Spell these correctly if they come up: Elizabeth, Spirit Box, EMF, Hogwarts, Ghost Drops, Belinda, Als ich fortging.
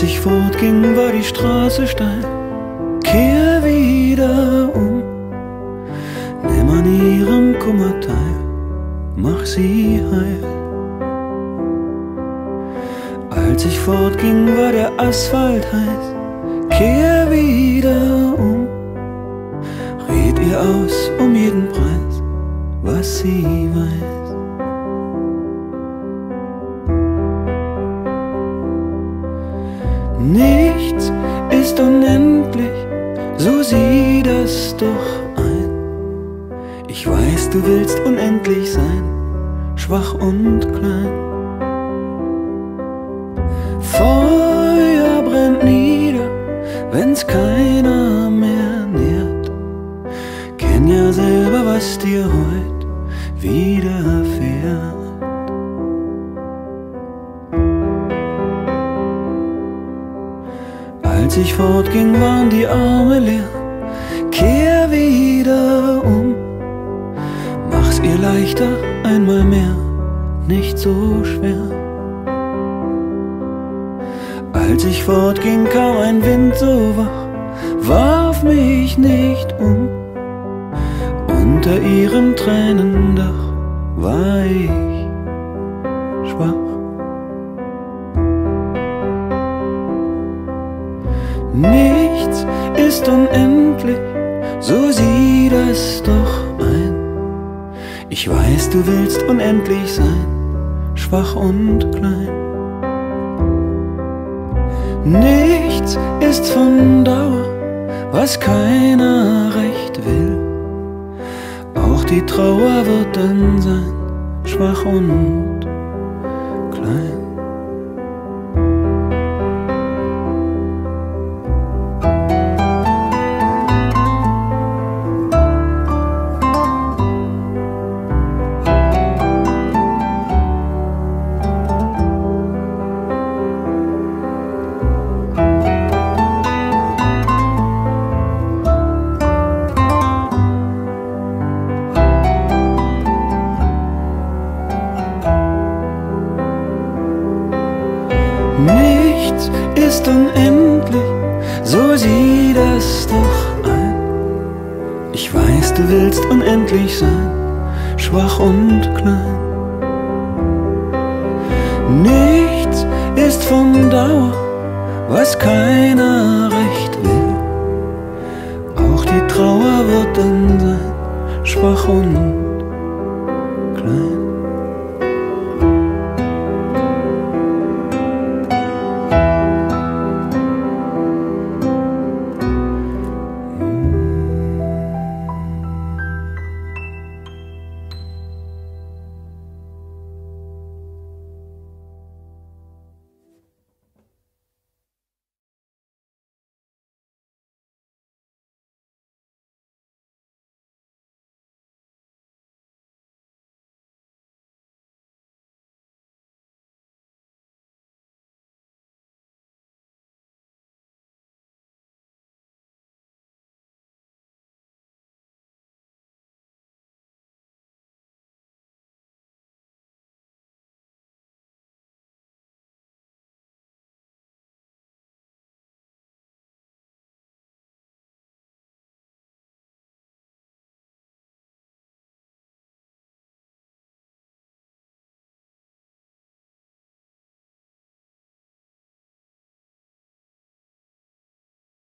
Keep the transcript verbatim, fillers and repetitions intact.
Als ich fortging, war die Straße steil. Kehr wieder um, nimm an ihrem Kummer teil, mach sie heil. Als ich fortging, war der Asphalt heiß. Kehr wieder um, red ihr aus um jeden Preis, was sie weiß. Nichts ist unendlich, so sieh das doch ein. Ich weiß, du willst unendlich sein, schwach und klein. Feuer brennt nieder, wenn's keiner mehr nährt. Kenn ja selber, was dir heut widerfährt. Als ich fortging, waren die Arme leer. Kehr wieder um, mach's ihr leichter, einmal mehr, nicht so schwer. Als ich fortging, kam ein Wind so wach, warf mich nicht um. Unter ihrem Tränendach war ich schwach. Nichts ist unendlich, so sieh das doch ein. Ich weiß, du willst unendlich sein, schwach und klein. Nichts ist von Dauer, was keiner recht will. Auch die Trauer wird dann sein, schwach und klein. Nichts ist unendlich, so sieh das doch ein. Ich weiß, du willst unendlich sein, schwach und klein. Nichts ist von Dauer, was keiner recht will. Auch die Trauer wird dann sein, schwach und klein.